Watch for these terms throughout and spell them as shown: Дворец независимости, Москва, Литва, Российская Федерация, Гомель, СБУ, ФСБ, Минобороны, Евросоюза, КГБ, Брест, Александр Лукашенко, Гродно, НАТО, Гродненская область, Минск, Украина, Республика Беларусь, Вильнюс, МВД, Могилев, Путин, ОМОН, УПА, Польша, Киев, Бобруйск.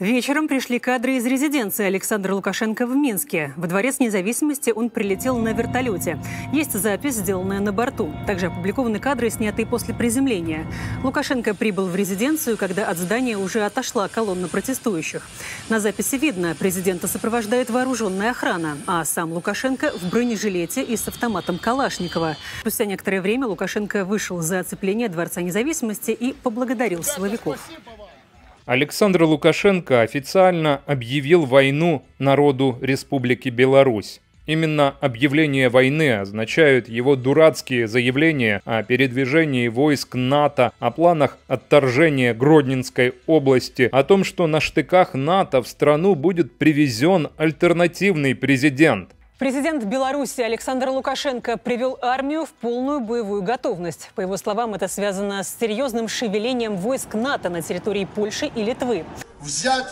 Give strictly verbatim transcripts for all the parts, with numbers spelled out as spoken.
Вечером пришли кадры из резиденции Александра Лукашенко в Минске. Во Дворец независимости он прилетел на вертолете. Есть запись, сделанная на борту. Также опубликованы кадры, снятые после приземления. Лукашенко прибыл в резиденцию, когда от здания уже отошла колонна протестующих. На записи видно, президента сопровождает вооруженная охрана, а сам Лукашенко в бронежилете и с автоматом Калашникова. Спустя некоторое время Лукашенко вышел за оцепление Дворца независимости и поблагодарил силовиков. Александр Лукашенко официально объявил войну народу Республики Беларусь. Именно объявление войны означают его дурацкие заявления о передвижении войск НАТО, о планах отторжения Гродненской области, о том, что на штыках НАТО в страну будет привезен альтернативный президент. Президент Беларуси Александр Лукашенко привел армию в полную боевую готовность. По его словам, это связано с серьезным шевелением войск НАТО на территории Польши и Литвы. Взять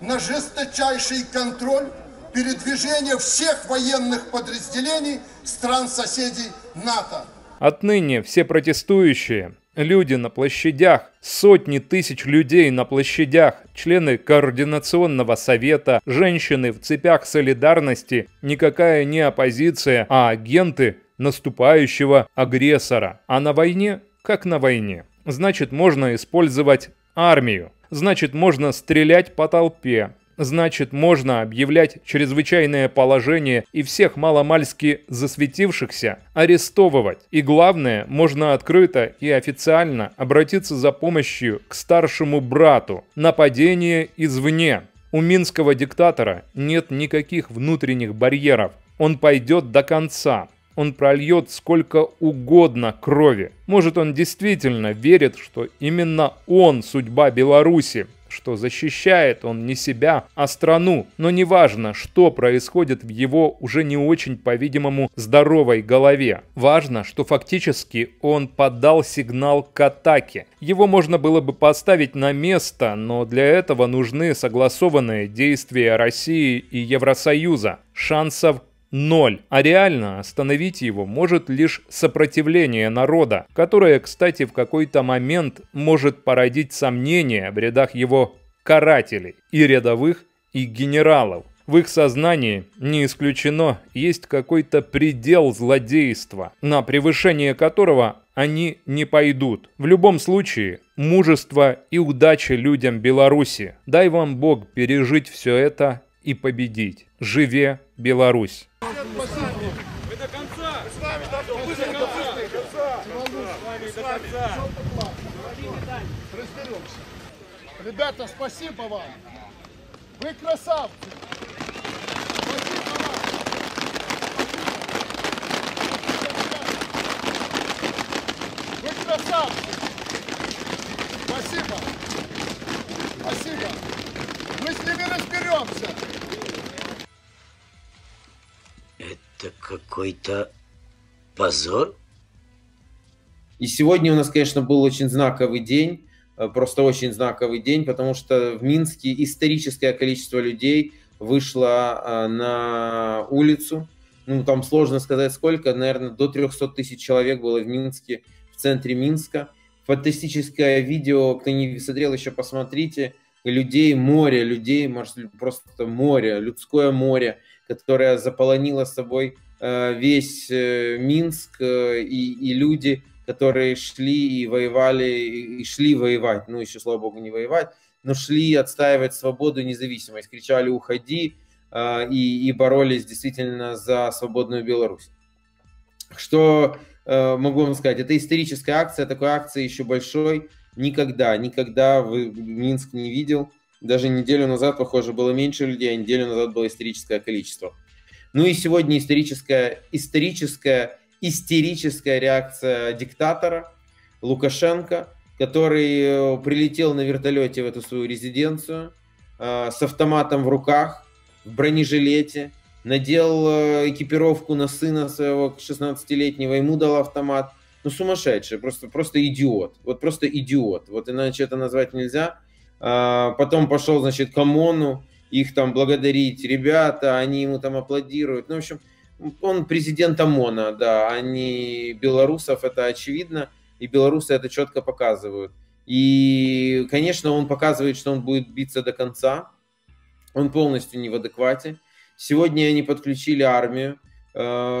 на жесточайший контроль передвижение всех военных подразделений стран-соседей НАТО. Отныне все протестующие, люди на площадях, сотни тысяч людей на площадях, члены Координационного совета, женщины в цепях солидарности, никакая не оппозиция, а агенты наступающего агрессора. А на войне, как на войне. Значит, можно использовать армию. Значит, можно стрелять по толпе. Значит, можно объявлять чрезвычайное положение и всех маломальски засветившихся арестовывать. И главное, можно открыто и официально обратиться за помощью к старшему брату. Нападение извне. У минского диктатора нет никаких внутренних барьеров. Он пойдет до конца. Он прольет сколько угодно крови. Может, он действительно верит, что именно он судьба Беларуси, что защищает он не себя, а страну. Но неважно, что происходит в его уже не очень, по-видимому, здоровой голове. Важно, что фактически он подал сигнал к атаке. Его можно было бы поставить на место, но для этого нужны согласованные действия России и Евросоюза. Шансов ноль. А реально остановить его может лишь сопротивление народа, которое, кстати, в какой-то момент может породить сомнения в рядах его карателей, и рядовых, и генералов. В их сознании, не исключено, есть какой-то предел злодейства, на превышение которого они не пойдут. В любом случае, мужество и удачи людям Беларуси. Дай вам Бог пережить все это и победить. Живе Беларусь! Ребята, спасибо вам! Вы красавцы! Вы красавцы! Спасибо! Спасибо! Мы с ними разберемся! Это какой-то позор. И сегодня у нас, конечно, был очень знаковый день, просто очень знаковый день, потому что в Минске историческое количество людей вышло на улицу. Ну, там сложно сказать сколько, наверное, до трёхсот тысяч человек было в Минске, в центре Минска. Фантастическое видео, кто не смотрел еще, посмотрите. Людей, море, людей, может, просто море, людское море, которая заполонила собой весь Минск, и, и люди, которые шли и воевали, и шли воевать, ну еще, слава богу, не воевать, но шли отстаивать свободу и независимость, кричали «Уходи!» и, и боролись действительно за свободную Беларусь. Что могу вам сказать, это историческая акция, такой акции еще большой никогда, никогда Минск не видел. Даже неделю назад, похоже, было меньше людей, а неделю назад было историческое количество. Ну и сегодня историческая, историческая, истерическая реакция диктатора Лукашенко, который прилетел на вертолете в эту свою резиденцию э, с автоматом в руках, в бронежилете, надел экипировку на сына своего шестнадцатилетнего, ему дал автомат. Ну сумасшедший, просто, просто идиот, вот просто идиот, вот иначе это назвать нельзя. Потом пошел, значит, к ОМОНу, их там благодарить, ребята, они ему там аплодируют. Ну, в общем, он президент ОМОНа, да, а не белорусов, это очевидно, и белорусы это четко показывают. И, конечно, он показывает, что он будет биться до конца. Он полностью не в адеквате. Сегодня они подключили армию.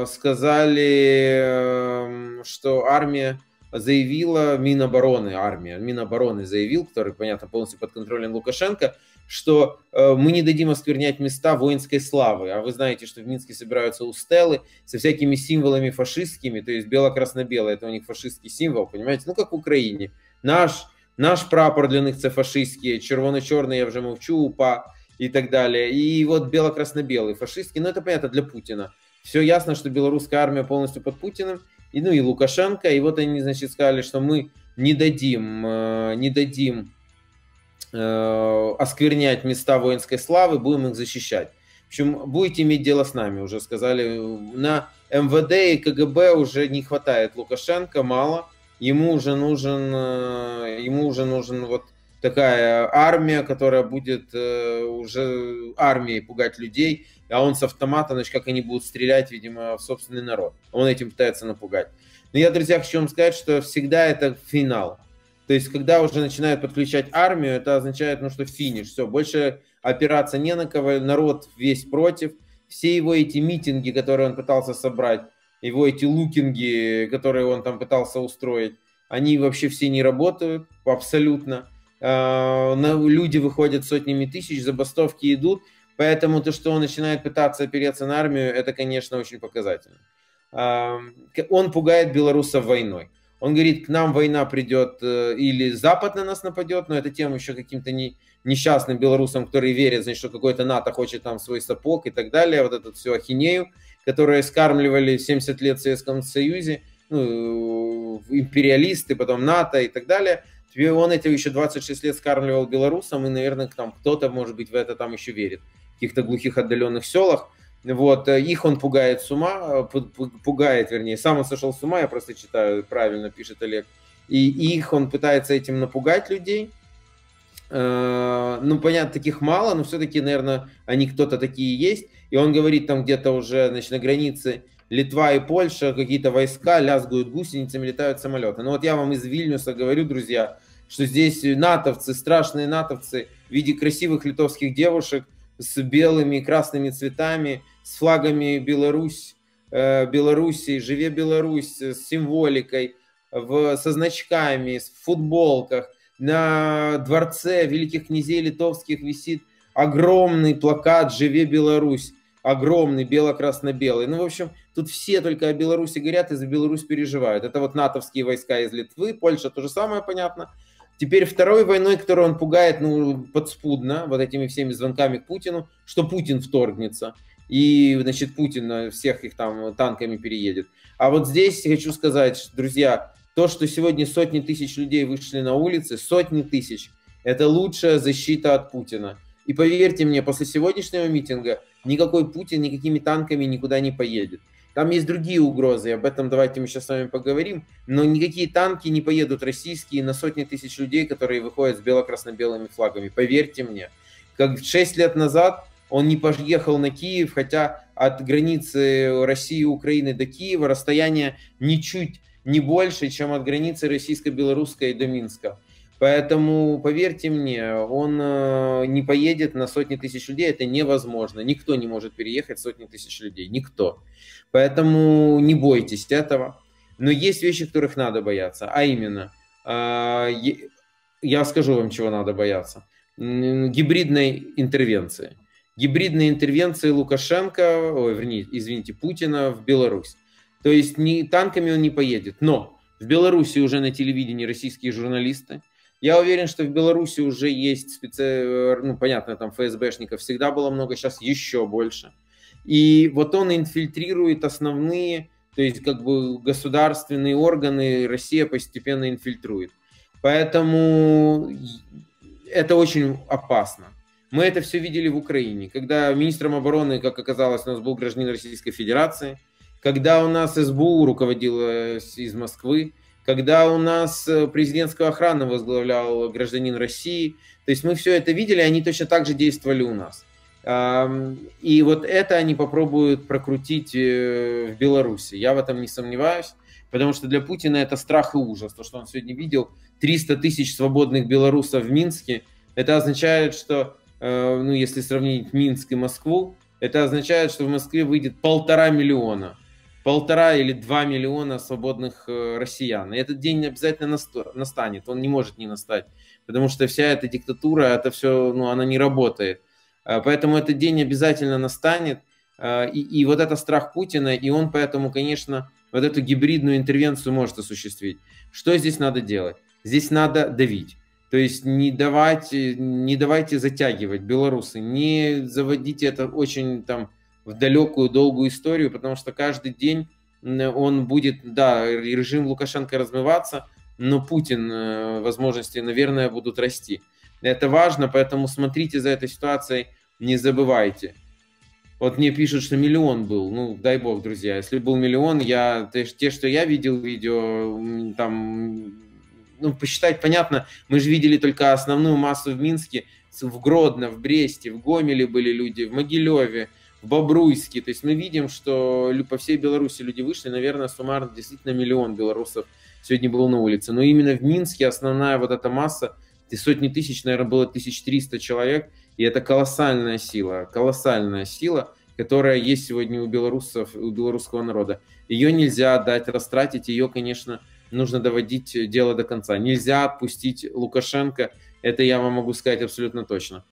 Сказали, что армия заявила, Минобороны, армия, Минобороны заявил, который, понятно, полностью под контролем Лукашенко, что мы не дадим осквернять места воинской славы. А вы знаете, что в Минске собираются устелы со всякими символами фашистскими, то есть бело-красно-белое, это у них фашистский символ, понимаете? Ну, как в Украине. Наш, наш прапор для них – это фашистский, червоно-черный, я уже мовчу, УПА и так далее. И вот бело-красно-белый, фашистский, ну, это, понятно, для Путина. Все ясно, что белорусская армия полностью под Путиным, и, ну и Лукашенко. И вот они, значит, сказали, что мы не дадим, э, не дадим э, осквернять места воинской славы, будем их защищать. В общем, будете иметь дело с нами, уже сказали. На МВД и КГБ уже не хватает Лукашенко, мало. Ему уже нужен, э, ему уже нужен вот такая армия, которая будет э, уже армией пугать людей, а он с автомата, значит, как они будут стрелять, видимо, в собственный народ. Он этим пытается напугать. Но я, друзья, хочу вам сказать, что всегда это финал. То есть, когда уже начинают подключать армию, это означает, ну, что финиш, все, больше опираться не на кого, народ весь против. Все его эти митинги, которые он пытался собрать, его эти лукинги, которые он там пытался устроить, они вообще все не работают абсолютно. Люди выходят сотнями тысяч, забастовки идут, поэтому то, что он начинает пытаться опереться на армию, это, конечно, очень показательно. Он пугает белорусов войной. Он говорит, к нам война придет или Запад на нас нападет, но это тем еще каким-то не, несчастным белорусам, которые верят, значит, что какой-то НАТО хочет там свой сапог и так далее, вот эту всю ахинею, которую скармливали семьдесят лет в Советском Союзе, ну, империалисты, потом НАТО и так далее. Он это еще двадцать шесть лет скармливал белорусам, и, наверное, там кто-то, может быть, в это там еще верит, в каких-то глухих отдаленных селах. Вот, их он пугает с ума, пугает, вернее, сам он сошел с ума, я просто читаю, правильно пишет Олег. И их он пытается этим напугать людей. Ну, понятно, таких мало, но все-таки, наверное, они кто-то такие есть. И он говорит, там где-то уже, значит, на границе Литва и Польша, какие-то войска лязгают гусеницами, летают самолеты. Но вот я вам из Вильнюса говорю, друзья, что здесь натовцы, страшные натовцы в виде красивых литовских девушек с белыми и красными цветами, с флагами Беларусь, э, Белоруссии, «Живе Беларусь», с символикой, в, со значками, в футболках. На дворце великих князей литовских висит огромный плакат «Живе Беларусь». Огромный, бело-красно-белый. Ну, в общем, тут все только о Беларуси говорят и за Беларусь переживают. Это вот натовские войска из Литвы, Польша, то же самое, понятно. Теперь второй войной, которую он пугает, ну, подспудно, вот этими всеми звонками к Путину, что Путин вторгнется. И, значит, Путин всех их там танками переедет. А вот здесь хочу сказать, друзья, то, что сегодня сотни тысяч людей вышли на улицы, сотни тысяч, это лучшая защита от Путина. И поверьте мне, после сегодняшнего митинга никакой Путин никакими танками никуда не поедет. Там есть другие угрозы, об этом давайте мы сейчас с вами поговорим, но никакие танки не поедут российские на сотни тысяч людей, которые выходят с бело-красно-белыми флагами. Поверьте мне, как шесть лет назад он не поехал на Киев, хотя от границы России и Украины до Киева расстояние ничуть не больше, чем от границы российско-белорусской до Минска. Поэтому, поверьте мне, он не поедет на сотни тысяч людей, это невозможно. Никто не может переехать сотни тысяч людей, никто. Поэтому не бойтесь этого. Но есть вещи, которых надо бояться, а именно, я скажу вам, чего надо бояться. Гибридной интервенции. Гибридной интервенции Лукашенко, ой, вернее, извините, Путина в Беларусь. То есть не, танками он не поедет, но в Беларуси уже на телевидении российские журналисты. Я уверен, что в Беларуси уже есть специ... ну, понятно, там ФСБшников всегда было много, сейчас еще больше. И вот он инфильтрирует основные, то есть как бы государственные органы, Россия постепенно инфильтрует. Поэтому это очень опасно. Мы это все видели в Украине, когда министром обороны, как оказалось, у нас был гражданин Российской Федерации, когда у нас эс бэ у руководила из Москвы, когда у нас президентскую охрану возглавлял гражданин России. То есть мы все это видели, они точно так же действовали у нас. И вот это они попробуют прокрутить в Беларуси. Я в этом не сомневаюсь. потому что для Путина это страх и ужас. То, что он сегодня видел, триста тысяч свободных белорусов в Минске, это означает, что, э, ну, если сравнить Минск и Москву, это означает, что в Москве выйдет полтора миллиона, полтора или два миллиона свободных э, россиян. И этот день обязательно настанет, он не может не настать, потому что вся эта диктатура, это все, ну, она не работает. Поэтому этот день обязательно настанет, и, и вот это страх Путина, и он поэтому, конечно, вот эту гибридную интервенцию может осуществить. Что здесь надо делать? Здесь надо давить, то есть не давать, не давайте затягивать, белорусы, не заводите это очень там в далекую, долгую историю, потому что каждый день он будет, да, режим Лукашенко размываться, но Путин возможности, наверное, будут расти. Это важно, поэтому смотрите за этой ситуацией, не забывайте. Вот мне пишут, что миллион был, ну дай бог, друзья, если был миллион, я, те, что я видел видео, там, ну посчитать понятно, мы же видели только основную массу в Минске, в Гродно, в Бресте, в Гомеле были люди, в Могилеве, в Бобруйске, то есть мы видим, что по всей Беларуси люди вышли, наверное, суммарно действительно миллион белорусов сегодня было на улице, но именно в Минске основная вот эта масса, и сотни тысяч, наверное, было тысяча триста человек, и это колоссальная сила, колоссальная сила, которая есть сегодня у белорусов, у белорусского народа. Ее нельзя дать растратить, ее, конечно, нужно доводить дело до конца. Нельзя отпустить Лукашенко, это я вам могу сказать абсолютно точно.